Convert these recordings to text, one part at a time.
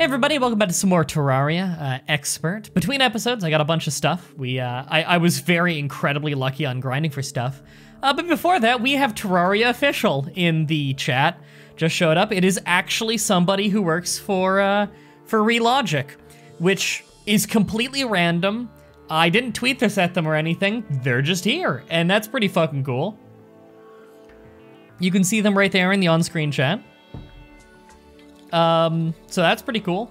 Hey everybody, welcome back to some more Terraria Expert. Between episodes, I got a bunch of stuff. I was very incredibly lucky on grinding for stuff. But before that, we have Terraria Official in the chat. Just showed up. It is actually somebody who works for ReLogic, which is completely random. I didn't tweet this at them or anything. They're just here, and that's pretty fucking cool. You can see them right there in the on-screen chat. So that's pretty cool.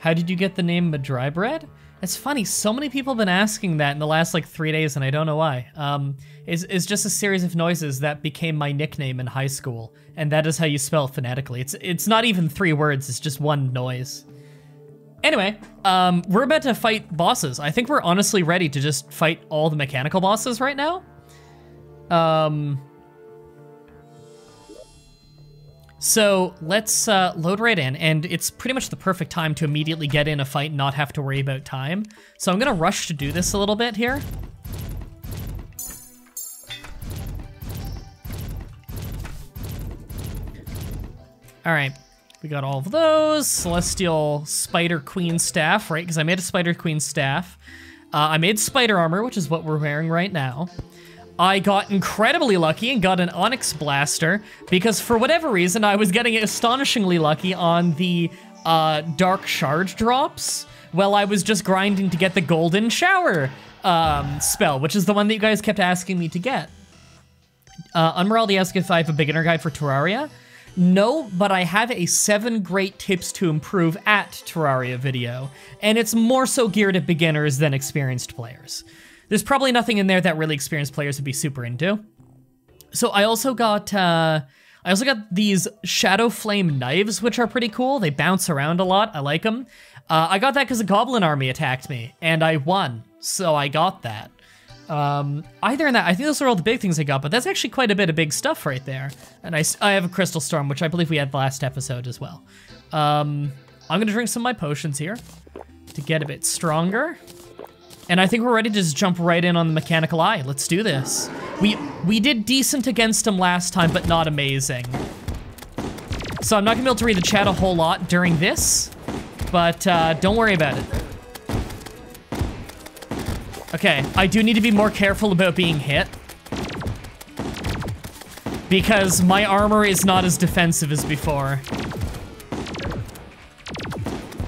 How did you get the name Madrybread? That's funny, so many people have been asking that in the last, like, 3 days, and I don't know why. It's just a series of noises that became my nickname in high school, and that is how you spell phonetically. It's not even three words, it's just one noise. Anyway, we're about to fight bosses. I think we're honestly ready to just fight all the mechanical bosses right now. So let's load right in, and it's pretty much the perfect time to immediately get in a fight and not have to worry about time. So I'm gonna rush to do this a little bit here. All right, we got all of those. Celestial Spider Queen Staff, right? Because I made a Spider Queen Staff. I made Spider Armor, which is what we're wearing right now. I got incredibly lucky and got an Onyx Blaster because for whatever reason, I was getting astonishingly lucky on the Dark Shard drops while I was just grinding to get the Golden Shower spell, which is the one that you guys kept asking me to get. Unmeraldi asked if I have a beginner guide for Terraria. No, but I have a 7 great tips to improve at Terraria video, and it's more so geared at beginners than experienced players. There's probably nothing in there that really experienced players would be super into. So I also got these Shadow Flame knives, which are pretty cool. They bounce around a lot, I like them. I got that because a goblin army attacked me, and I won, so I got that. Either in that, I think those are all the big things I got, but that's actually quite a bit of big stuff right there. And I have a Crystal Storm, which I believe we had last episode as well. I'm gonna drink some of my potions here to get a bit stronger. And I think we're ready to just jump right in on the mechanical eye. Let's do this. We did decent against him last time, but not amazing. So I'm not gonna be able to read the chat a whole lot during this, but don't worry about it. Okay, I do need to be more careful about being hit, because my armor is not as defensive as before.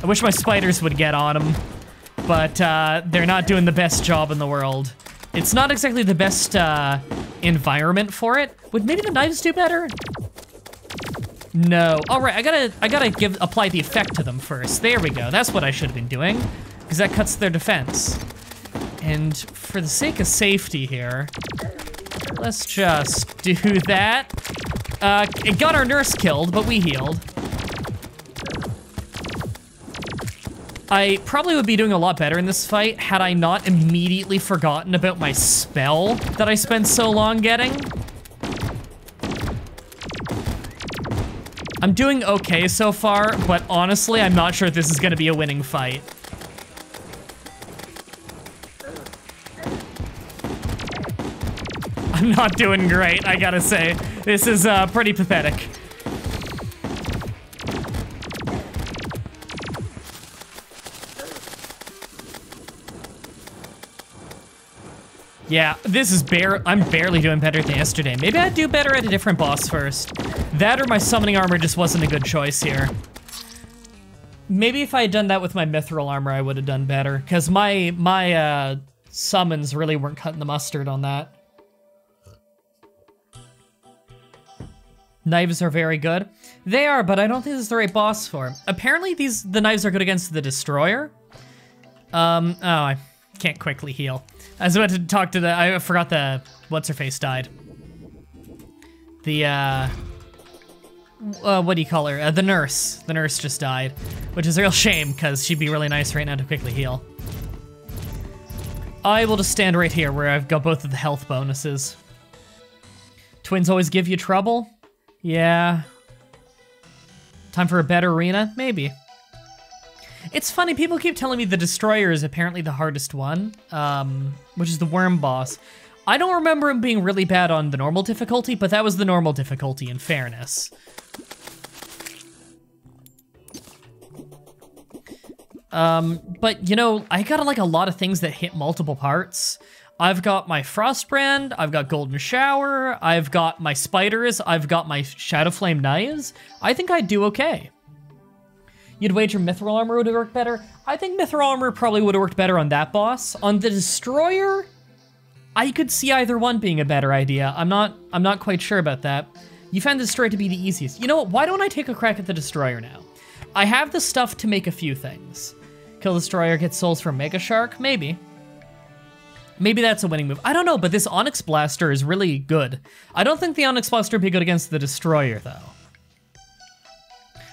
I wish my spiders would get on him. But they're not doing the best job in the world. It's not exactly the best environment for it. Would maybe the knives do better? No. All right, I gotta apply the effect to them first. There we go. That's what I should have been doing, because that cuts their defense. And for the sake of safety here, let's just do that. It got our nurse killed, but we healed. I probably would be doing a lot better in this fight had I not immediately forgotten about my spell that I spent so long getting. I'm doing okay so far, but honestly, I'm not sure if this is gonna be a winning fight. I'm not doing great, I gotta say. This is pretty pathetic. Yeah, this is I'm barely doing better than yesterday. Maybe I'd do better at a different boss first. That or my summoning armor just wasn't a good choice here. Maybe if I had done that with my mithril armor, I would have done better, because my summons really weren't cutting the mustard on that. Knives are very good. They are, but I don't think this is the right boss for him. Apparently the knives are good against the Destroyer. Oh, I can't quickly heal. I was about to talk to I forgot the what's-her-face died. The, what do you call her? The nurse. The nurse just died, which is a real shame, because she'd be really nice right now to quickly heal. I will just stand right here, where I've got both of the health bonuses. Twins always give you trouble? Yeah. Time for a better arena? Maybe. It's funny, people keep telling me the Destroyer is apparently the hardest one, which is the worm boss. I don't remember him being really bad on the normal difficulty, but that was the normal difficulty in fairness. But, you know, I got, like, a lot of things that hit multiple parts. I've got my Frostbrand, I've got Golden Shower, I've got my Spiders, I've got my Shadow Flame Knives. I think I'd do okay. You'd wager Mithril Armor would have worked better? I think Mithril Armor probably would have worked better on that boss. On the Destroyer, I could see either one being a better idea. I'm not quite sure about that. You found the Destroyer to be the easiest. You know what, why don't I take a crack at the Destroyer now? I have the stuff to make a few things. Kill Destroyer, get souls from Mega Shark? Maybe. Maybe that's a winning move. I don't know, but this Onyx Blaster is really good. I don't think the Onyx Blaster would be good against the Destroyer, though.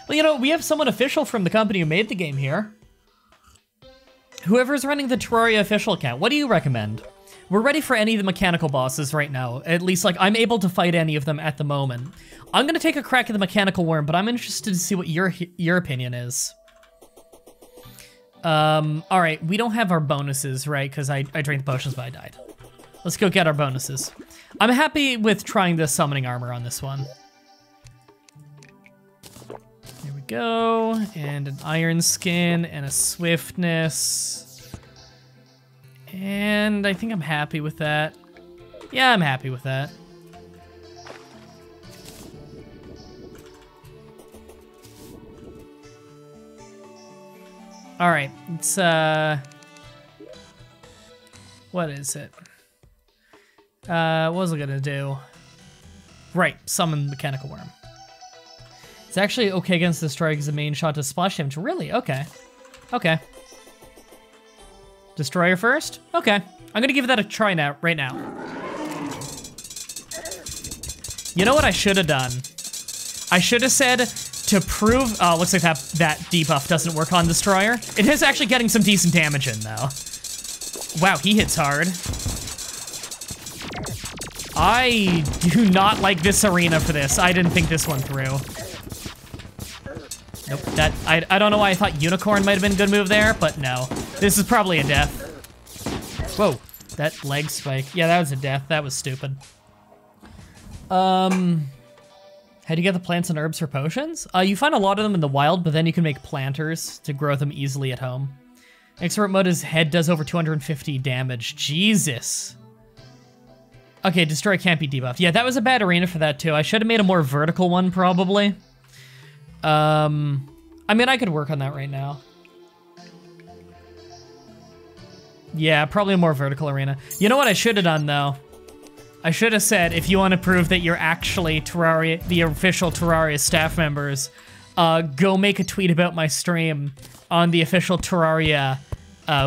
Well, you know, we have someone official from the company who made the game here. Whoever's running the Terraria official account, what do you recommend? We're ready for any of the mechanical bosses right now. At least, like, I'm able to fight any of them at the moment. I'm gonna take a crack at the Mechanical Worm, but I'm interested to see what your opinion is. All right, we don't have our bonuses, right? Because I drank the potions, but I died. Let's go get our bonuses. I'm happy with trying the summoning armor on this one. There we go, and an iron skin, and a swiftness. And I think I'm happy with that. Yeah, I'm happy with that. All right, it's, what is it? What was I gonna do? Right, summon Mechanical Worm. It's actually okay against the Destroyer because the main shot does splash damage. Really? Okay. Okay. Destroyer first? Okay. I'm gonna give that a try now, right now. You know what I should have done? I should have said, to prove, oh, looks like that debuff doesn't work on Destroyer. It is actually getting some decent damage in, though. Wow, he hits hard. I do not like this arena for this. I didn't think this one through. Nope, that, I don't know why I thought Unicorn might have been a good move there, but no. This is probably a death. Whoa, that leg spike. Yeah, that was a death, that was stupid. How do you get the plants and herbs for potions? You find a lot of them in the wild, but then you can make planters to grow them easily at home. Expert mode is head does over 250 damage. Jesus. Okay, Destroyer can't be debuffed. Yeah, that was a bad arena for that too. I should have made a more vertical one probably. I mean, I could work on that right now. Yeah, probably a more vertical arena. You know what I should have done though? I should have said, if you want to prove that you're actually Terraria, the official Terraria staff members, go make a tweet about my stream on the official Terraria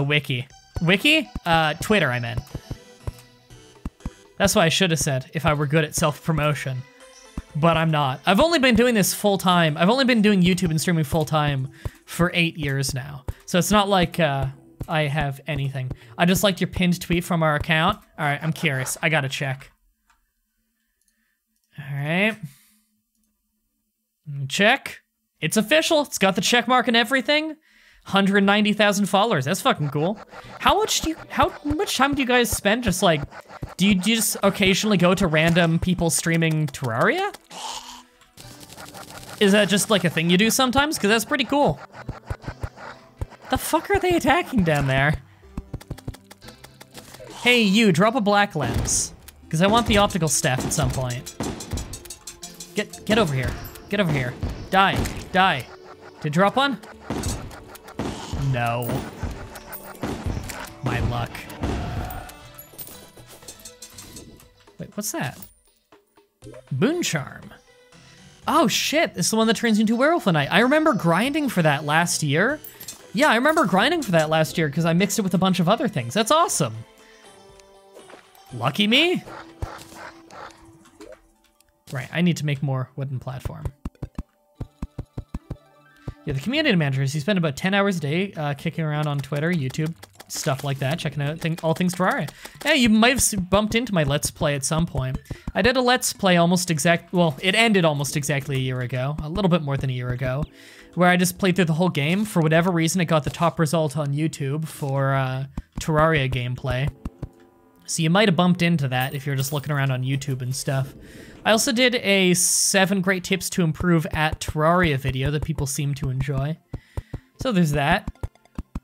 wiki. Wiki? Twitter, I meant. That's what I should have said, if I were good at self-promotion. But I'm not. I've only been doing this full-time. I've only been doing YouTube and streaming full-time for 8 years now. So it's not like I have anything. I just liked your pinned tweet from our account. All right, I'm curious. I gotta check. All right. Check. It's official. It's got the check mark and everything. 190,000 followers. That's fucking cool. How much time do you guys spend just like, do you just occasionally go to random people streaming Terraria? Is that just like a thing you do sometimes? Because that's pretty cool. The fuck are they attacking down there? Hey, you, drop a black lens. Because I want the optical staff at some point. Get over here. Get over here. Die. Die. Did you drop one? No. My luck. Wait, what's that? Boon Charm. Oh shit, it's the one that turns you into Werewolf at Night. I remember grinding for that last year. Yeah, I remember grinding for that last year because I mixed it with a bunch of other things. That's awesome. Lucky me. Right, I need to make more wooden platform. Yeah, the community managers, you spend about 10 hours a day kicking around on Twitter, YouTube, stuff like that, checking out all things Terraria. Hey, you might have bumped into my Let's Play at some point. I did a Let's Play it ended almost exactly a year ago, a little bit more than a year ago, where I just played through the whole game. For whatever reason, it got the top result on YouTube for Terraria gameplay. So you might have bumped into that if you're just looking around on YouTube and stuff. I also did a 7 great tips to improve at Terraria video that people seem to enjoy. So there's that.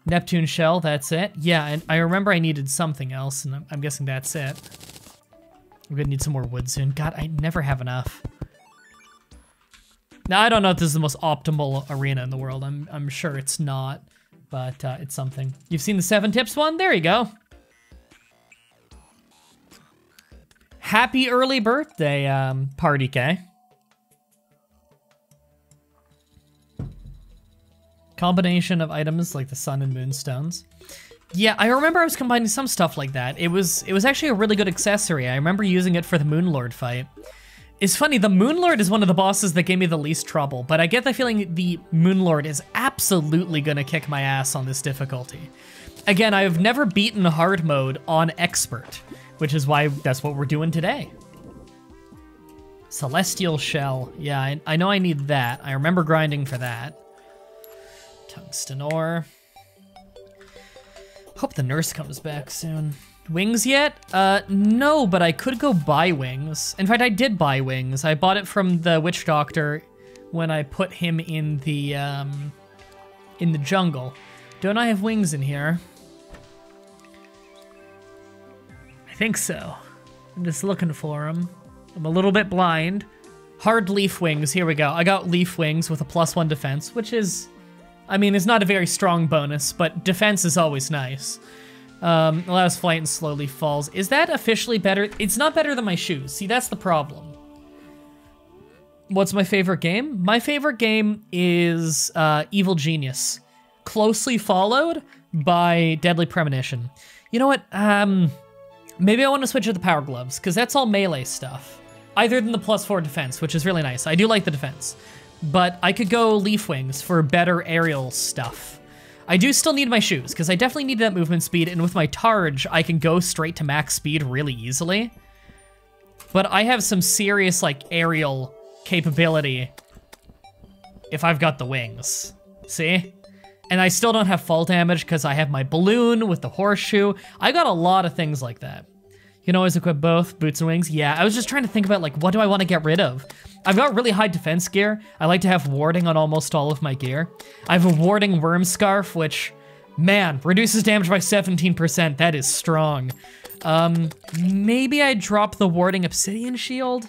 Neptune Shell, that's it. Yeah, and I remember I needed something else, and I'm guessing that's it. I'm gonna need some more wood soon. God, I never have enough. Now, I don't know if this is the most optimal arena in the world. I'm sure it's not, but it's something. You've seen the 7 tips one? There you go. Happy early birthday, Party K. Combination of items like the sun and moon stones. Yeah, I remember I was combining some stuff like that. It was actually a really good accessory. I remember using it for the Moon Lord fight. It's funny, the Moon Lord is one of the bosses that gave me the least trouble, but I get the feeling the Moon Lord is absolutely gonna kick my ass on this difficulty. Again, I have never beaten hard mode on expert, which is why that's what we're doing today. Celestial Shell. Yeah, I know I need that. I remember grinding for that. Tungsten ore. Hope the nurse comes back soon. Wings yet? No, but I could go buy wings. In fact, I did buy wings. I bought it from the witch doctor when I put him in the jungle. Don't I have wings in here? I think so. I'm just looking for them. I'm a little bit blind. Hard leaf wings, here we go. I got leaf wings with a +1 defense, which is, I mean, it's not a very strong bonus, but defense is always nice. Allows flight and slowly falls. Is that officially better? It's not better than my shoes. See, that's the problem. What's my favorite game? My favorite game is Evil Genius, closely followed by Deadly Premonition. You know what? Maybe I want to switch to the power gloves, because that's all melee stuff. Either than the +4 defense, which is really nice. I do like the defense. But I could go leaf wings for better aerial stuff. I do still need my shoes, because I definitely need that movement speed, and with my Targe, I can go straight to max speed really easily. But I have some serious, like, aerial capability if I've got the wings. See? And I still don't have fall damage because I have my balloon with the horseshoe. I got a lot of things like that. You can always equip both, boots and wings. Yeah, I was just trying to think about, like, what do I want to get rid of? I've got really high defense gear. I like to have warding on almost all of my gear. I have a warding worm scarf, which, man, reduces damage by 17%. That is strong. Maybe I drop the warding obsidian shield.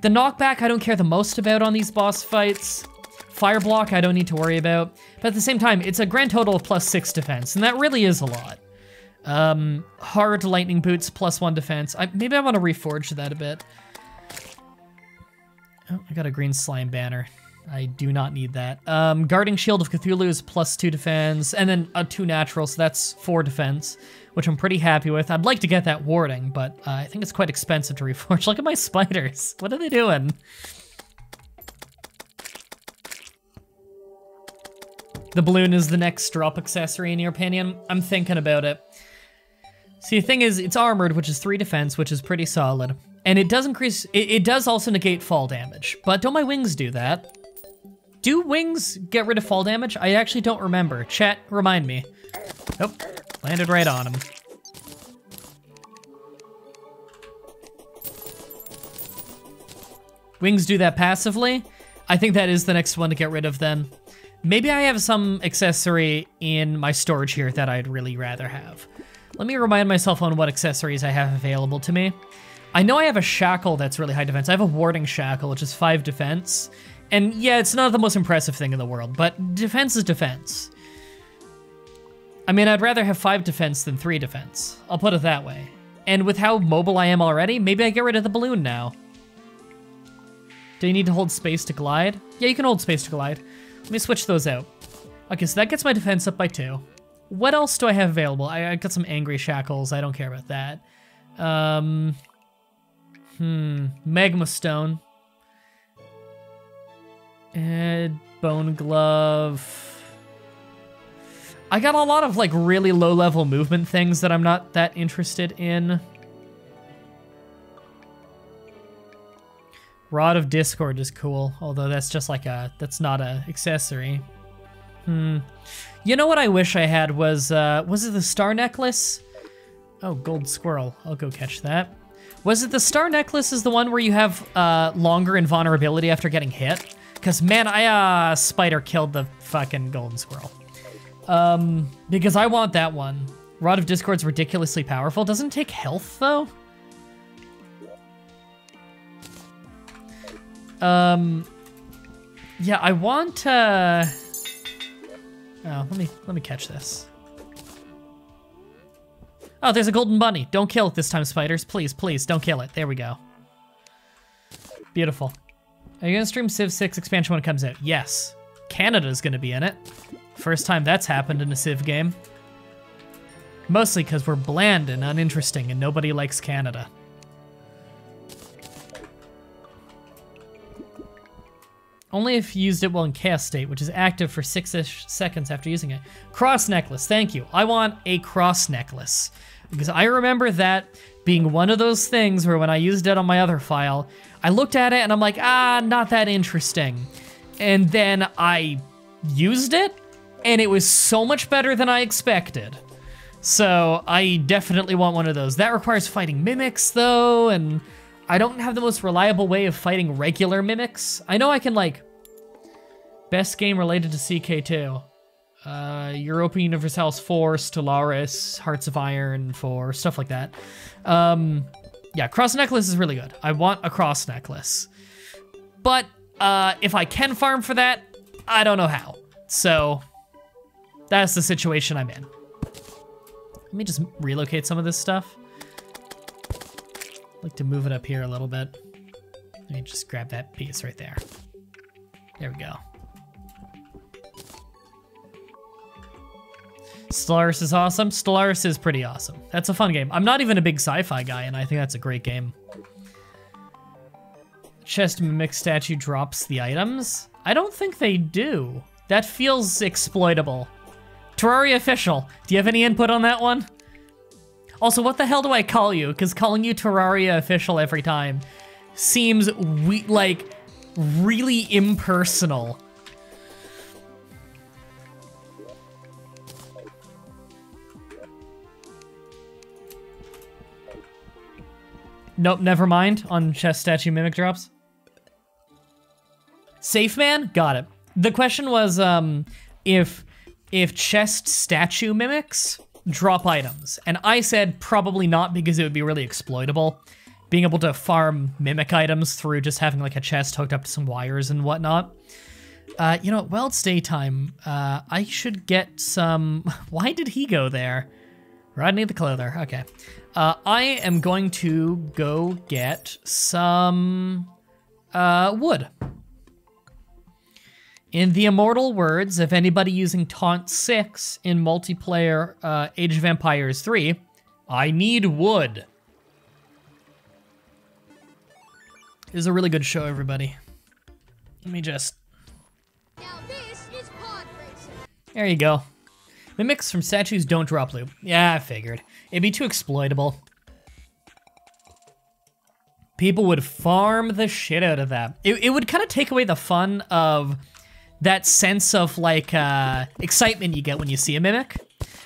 The knockback I don't care the most about on these boss fights. Fire block I don't need to worry about, but at the same time, it's a grand total of +6 defense, and that really is a lot. Hard lightning boots, +1 defense. Maybe I want to reforge that a bit. Oh, I got a green slime banner. I do not need that. Guarding Shield of Cthulhu is +2 defense, and then a 2 natural, so that's 4 defense, which I'm pretty happy with. I'd like to get that warding, but I think it's quite expensive to reforge. Look at my spiders. What are they doing? The balloon is the next drop accessory, in your opinion? I'm thinking about it. See, the thing is, it's armored, which is 3 defense, which is pretty solid. And it does increase, it does also negate fall damage, but don't my wings do that? Do wings get rid of fall damage? I actually don't remember. Chat, remind me. Oh, landed right on him. Wings do that passively? I think that is the next one to get rid of then. Maybe I have some accessory in my storage here that I'd really rather have. Let me remind myself on what accessories I have available to me. I know I have a shackle that's really high defense. I have a warding shackle, which is 5 defense. And yeah, it's not the most impressive thing in the world, but defense is defense. I mean, I'd rather have 5 defense than 3 defense. I'll put it that way. And with how mobile I am already, maybe I get rid of the balloon now. Do you need to hold space to glide? Yeah, you can hold space to glide. Let me switch those out. Okay, so that gets my defense up by 2. What else do I have available? I got some angry shackles. I don't care about that. Magma stone. And bone glove. I got a lot of, like, really low-level movement things that I'm not that interested in. Rod of Discord is cool, although that's just like a, that's not a accessory. You know what I wish I had was it the star necklace? Oh, gold squirrel, I'll go catch that. Was it the star necklace is the one where you have longer invulnerability after getting hit? Cause man, I spider killed the fucking golden squirrel. Because I want that one. Rod of Discord's ridiculously powerful. Doesn't take health, though? Yeah, I want, oh, let me catch this. Oh, there's a golden bunny. Don't kill it this time, spiders. Please, please, don't kill it. There we go. Beautiful. Are you gonna stream Civ 6 expansion when it comes out? Yes. Canada's gonna be in it. First time that's happened in a Civ game. Mostly because we're bland and uninteresting and nobody likes Canada. Only if you used it while in Chaos State, which is active for 6-ish seconds after using it. Cross Necklace, thank you. I want a Cross Necklace. Because I remember that being one of those things where when I used it on my other file, I looked at it and I'm like, ah, not that interesting. And then I used it, and it was so much better than I expected. So I definitely want one of those. That requires fighting mimics, though, and I don't have the most reliable way of fighting regular mimics. I know I can, like, best game related to CK2. Europa Universalis House 4, Stellaris, Hearts of Iron 4, stuff like that. Yeah, Cross Necklace is really good. I want a Cross Necklace. But if I can farm for that, I don't know how. So that's the situation I'm in. Let me just relocate some of this stuff. Like to move it up here a little bit. Let me just grab that piece right there. There we go. Stellaris is awesome. Stellaris is pretty awesome. That's a fun game. I'm not even a big sci-fi guy, and I think that's a great game. Chest mimic statue drops the items. I don't think they do. That feels exploitable. Terraria official, do you have any input on that one? Also, what the hell do I call you? Because calling you Terraria official every time seems like really impersonal. Nope, never mind on chest statue mimic drops. Safe man? Got it. The question was if chest statue mimics drop items, and I said probably not because it would be really exploitable, being able to farm mimic items through just having like a chest hooked up to some wires and whatnot. You know, well, it's daytime. I should get some... Why did he go there? Rodney the Clother, okay. I am going to go get some wood. In the immortal words of anybody using Taunt 6 in multiplayer Age of Empires 3, I need wood. This is a really good show, everybody. Let me just... Now this is pod racing. There you go. Mimics from statues don't drop loot. Yeah, I figured. It'd be too exploitable. People would farm the shit out of that. It would kind of take away the fun of... that sense of, like, excitement you get when you see a mimic.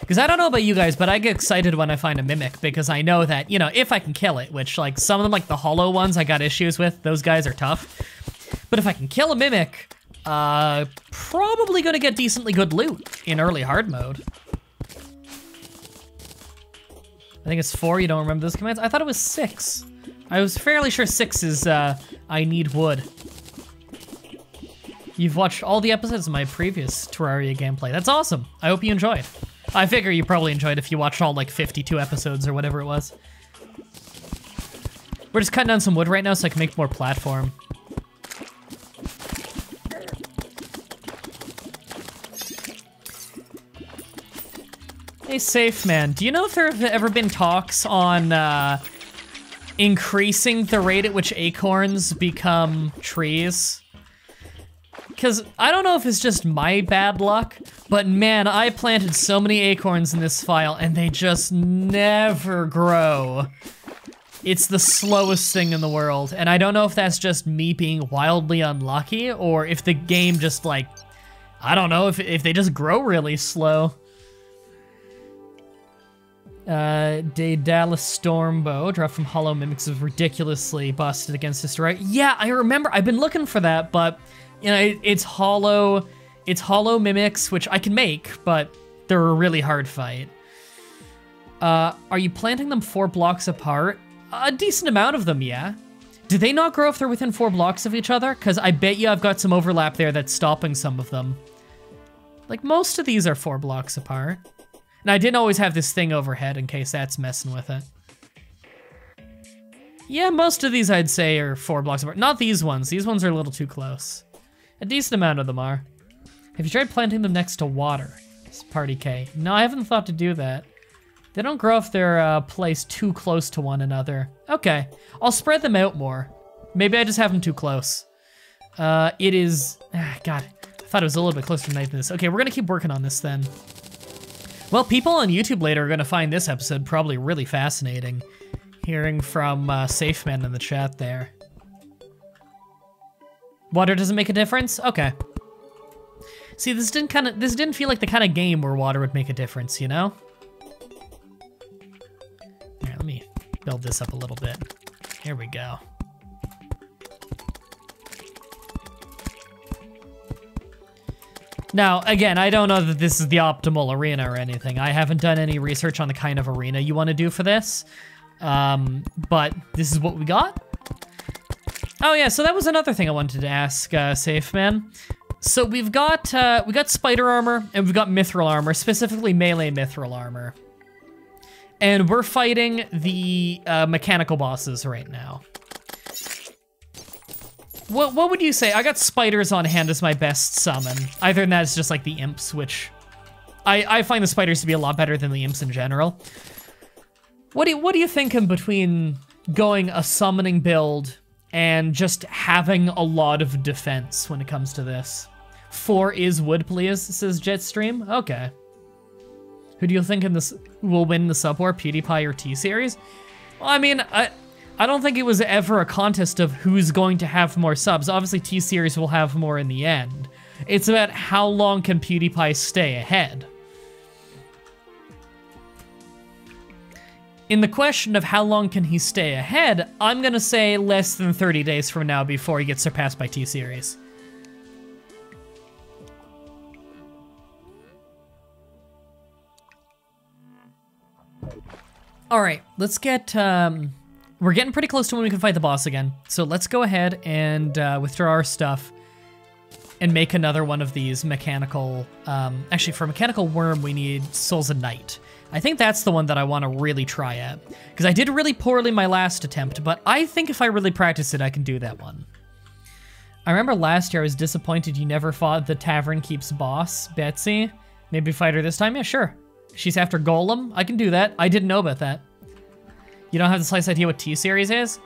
Because I don't know about you guys, but I get excited when I find a mimic because I know that, you know, if I can kill it, which, like, some of them, like the hollow ones I got issues with, those guys are tough. But if I can kill a mimic, probably gonna get decently good loot in early hard mode. I think it's 4, you don't remember those commands? I thought it was 6. I was fairly sure 6 is, I need wood. You've watched all the episodes of my previous Terraria gameplay. That's awesome. I hope you enjoyed. I figure you probably enjoyed if you watched all like 52 episodes or whatever it was. We're just cutting down some wood right now so I can make more platform. Hey, Safe Man, do you know if there have ever been talks on increasing the rate at which acorns become trees? Because I don't know if it's just my bad luck, but man, I planted so many acorns in this file and they just never grow. It's the slowest thing in the world, and I don't know if that's just me being wildly unlucky or if the game just like, I don't know, if they just grow really slow. Daedalus Stormbow, dropped from Hollow Mimics, is ridiculously busted against Destroyer. Yeah, I remember, I've been looking for that, but... You know, it's hollow mimics, which I can make, but They're a really hard fight. Are you planting them 4 blocks apart? A decent amount of them, yeah. Do they not grow if they're within 4 blocks of each other? Because I bet you I've got some overlap there that's stopping some of them. Like, most of these are 4 blocks apart. And I didn't always have this thing overhead in case that's messing with it. Yeah, most of these I'd say are 4 blocks apart. Not these ones. These ones are a little too close. A decent amount of them are. Have you tried planting them next to water? It's Party K. No, I haven't thought to do that. They don't grow if they're placed too close to one another. Okay, I'll spread them out more. Maybe I just have them too close. It is... God, I thought it was a little bit closer tonight than this. Okay, we're gonna keep working on this then. Well, people on YouTube later are gonna find this episode probably really fascinating. Hearing from SafeMan in the chat there. Water doesn't make a difference? Okay. See, this didn't feel like the kind of game where water would make a difference, you know? Alright, let me build this up a little bit. Here we go. Now, again, I don't know that this is the optimal arena or anything. I haven't done any research on the kind of arena you want to do for this. But this is what we got. Oh yeah, so that was another thing I wanted to ask, SafeMan. So we got Spider Armor, and we've got Mithril Armor, specifically Melee Mithril Armor. And we're fighting the mechanical bosses right now. What would you say? I got Spiders on hand as my best summon. Either than that, it's just like the Imps, which... I find the Spiders to be a lot better than the Imps in general. What do you think in between going a summoning build and just having a lot of defense when it comes to this? 4 is wood, please, says Jetstream. Okay. Who do you think in this will win the sub war, PewDiePie or T-Series? Well, I mean, I don't think it was ever a contest of who's going to have more subs. Obviously, T-Series will have more in the end. It's about how long can PewDiePie stay ahead. In the question of how long can he stay ahead, I'm gonna say less than 30 days from now before he gets surpassed by T-Series. Alright, let's get, we're getting pretty close to when we can fight the boss again. So let's go ahead and withdraw our stuff and make another one of these mechanical, actually for mechanical worm we need Souls of Knight. I think that's the one that I want to really try at, because I did really poorly my last attempt, but I think if I really practice it, I can do that one. I remember last year I was disappointed you never fought the Tavern Keeps boss, Betsy. Maybe fight her this time? Yeah, sure. She's after Golem. I can do that. I didn't know about that. You don't have the slightest idea what T-Series is?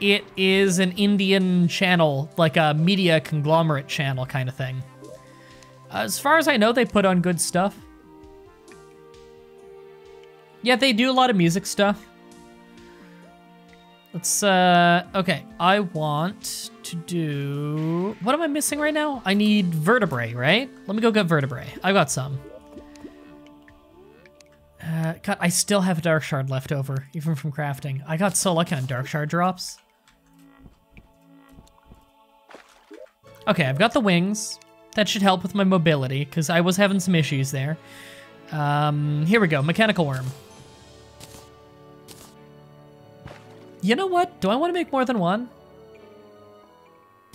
It is an Indian channel, like a media conglomerate channel kind of thing. As far as I know, they put on good stuff. Yeah, they do a lot of music stuff. Let's, okay. I want to do... What am I missing right now? I need vertebrae, right? Let me go get vertebrae. I've got some. God, I still have Dark Shard left over, even from crafting. I got so lucky on Dark Shard drops. Okay, I've got the wings. That should help with my mobility, because I was having some issues there. Here we go, mechanical worm. You know what? Do I want to make more than one?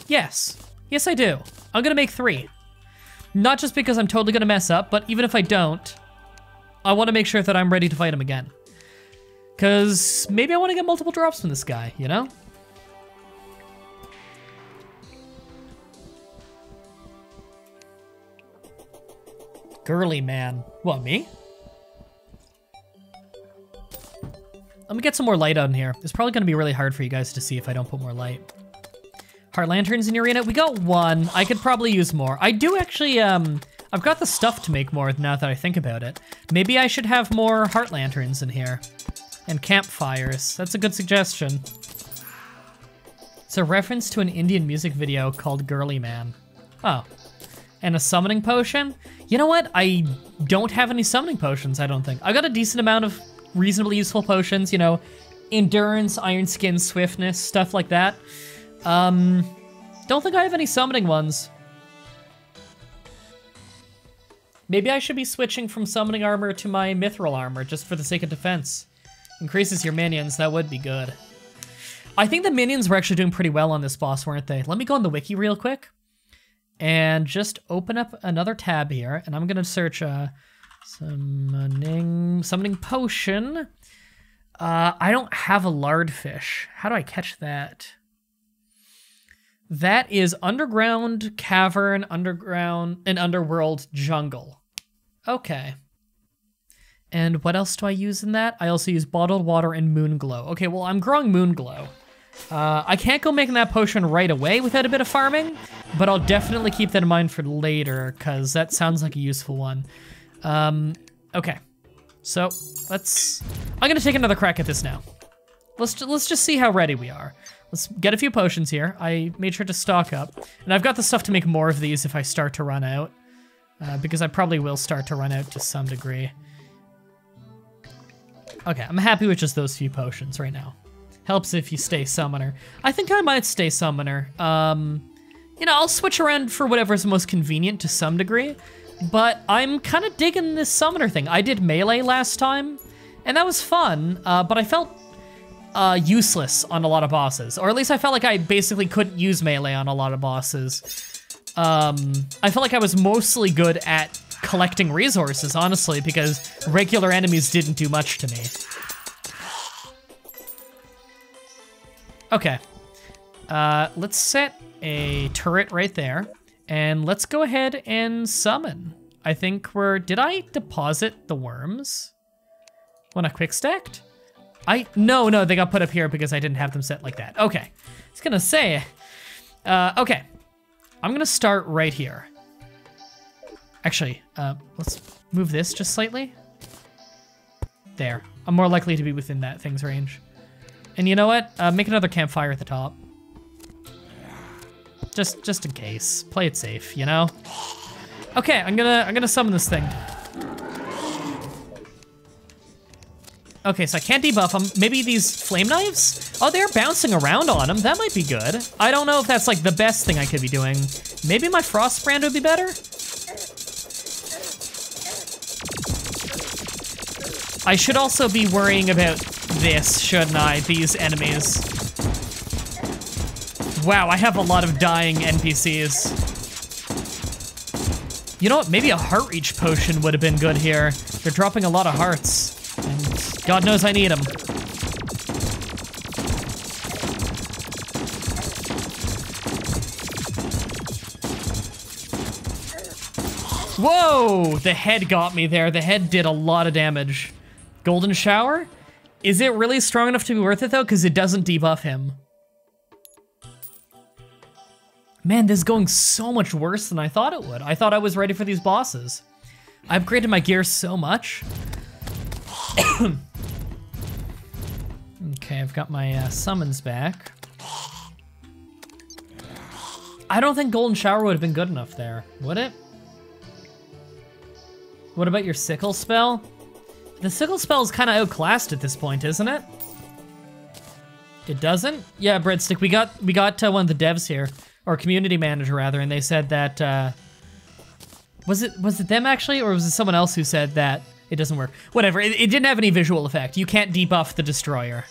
Yes. Yes, I do. I'm going to make 3. Not just because I'm totally going to mess up, but even if I don't, I want to make sure that I'm ready to fight him again. Because maybe I want to get multiple drops from this guy, you know? Girly man. What, me? Let me get some more light on here. It's probably going to be really hard for you guys to see if I don't put more light. Heart Lanterns in your arena? We got 1. I could probably use more. I do actually, I've got the stuff to make more now that I think about it. Maybe I should have more Heart Lanterns in here. And campfires. That's a good suggestion. It's a reference to an Indian music video called Girly Man. Oh. And a summoning potion? You know what? I don't have any summoning potions, I don't think. I've got a decent amount of reasonably useful potions, you know, endurance, iron skin, swiftness, stuff like that. Don't think I have any summoning ones. Maybe I should be switching from summoning armor to my mithril armor just for the sake of defense. Increases your minions, that would be good. I think the minions were actually doing pretty well on this boss, weren't they? Let me go on the wiki real quick and just open up another tab here, and I'm gonna search summoning potion. I don't have a lard fish. How do I catch that? That is underground cavern, underground, and underworld jungle. Okay. And what else do I use in that? I also use bottled water and moon glow. Okay, well, I'm growing moon glow. I can't go making that potion right away without a bit of farming, but I'll definitely keep that in mind for later, because that sounds like a useful one. Okay, so I'm gonna take another crack at this now. Let's just see how ready we are. Let's get a few potions here. I made sure to stock up, and I've got the stuff to make more of these if I start to run out, because I probably will start to run out to some degree. Okay, I'm happy with just those few potions right now. Helps if you stay summoner. I think I might stay summoner. You know, I'll switch around for whatever's most convenient to some degree, but I'm kind of digging this summoner thing. I did melee last time, and that was fun, but I felt useless on a lot of bosses, or at least I felt like I basically couldn't use melee on a lot of bosses. I felt like I was mostly good at collecting resources, honestly, because regular enemies didn't do much to me. Okay, let's set a turret right there, and let's go ahead and summon. I think we're, did I deposit the worms when I quick stacked? No, they got put up here because I didn't have them set like that. Okay, I was gonna say, okay, I'm gonna start right here. Actually, let's move this just slightly. There, I'm more likely to be within that thing's range. And you know what? Make another campfire at the top. Just in case. Play it safe, you know? Okay, I'm gonna summon this thing. Okay, so I can't debuff them. Maybe these flame knives? Oh, they're bouncing around on them. That might be good. I don't know if that's like the best thing I could be doing. Maybe my Frostbrand would be better? I should also be worrying about this, shouldn't I? These enemies. Wow, I have a lot of dying NPCs. You know what? Maybe a heart reach potion would have been good here. They're dropping a lot of hearts, and God knows I need them. Whoa! The head got me there. The head did a lot of damage. Golden Shower? Is it really strong enough to be worth it, though? Because it doesn't debuff him. Man, this is going so much worse than I thought it would. I thought I was ready for these bosses. I upgraded my gear so much. Okay, I've got my summons back. I don't think Golden Shower would have been good enough there, would it? What about your Sickle spell? The Sickle spell is kind of outclassed at this point, isn't it? It doesn't? Yeah, Breadstick, we got one of the devs here, or community manager rather, and they said that, was it them actually, or was it someone else who said that it doesn't work? Whatever, it didn't have any visual effect. You can't debuff the Destroyer.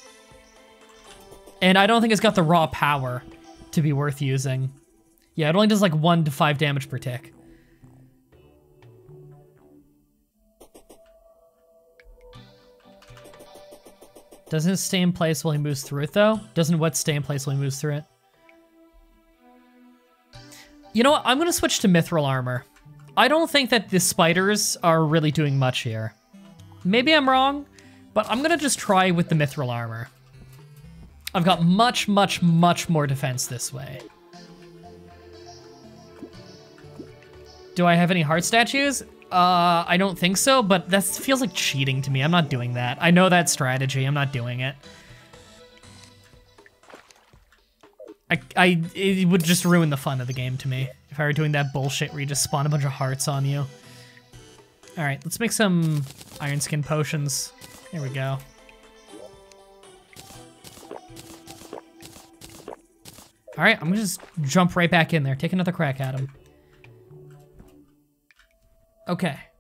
And I don't think it's got the raw power to be worth using. Yeah, it only does like 1 to 5 damage per tick. Doesn't it stay in place while he moves through it, though? Doesn't what stay in place while he moves through it? You know what? I'm gonna switch to mithril armor. I don't think that the spiders are really doing much here. Maybe I'm wrong, but I'm gonna just try with the mithril armor. I've got much, much, much more defense this way. Do I have any heart statues? I don't think so, but that feels like cheating to me. I'm not doing that. I know that strategy. I'm not doing it. It would just ruin the fun of the game to me if I were doing that bullshit where you just spawn a bunch of hearts on you. All right, let's make some iron skin potions. There we go. All right, I'm gonna just jump right back in there. Take another crack at him. Okay.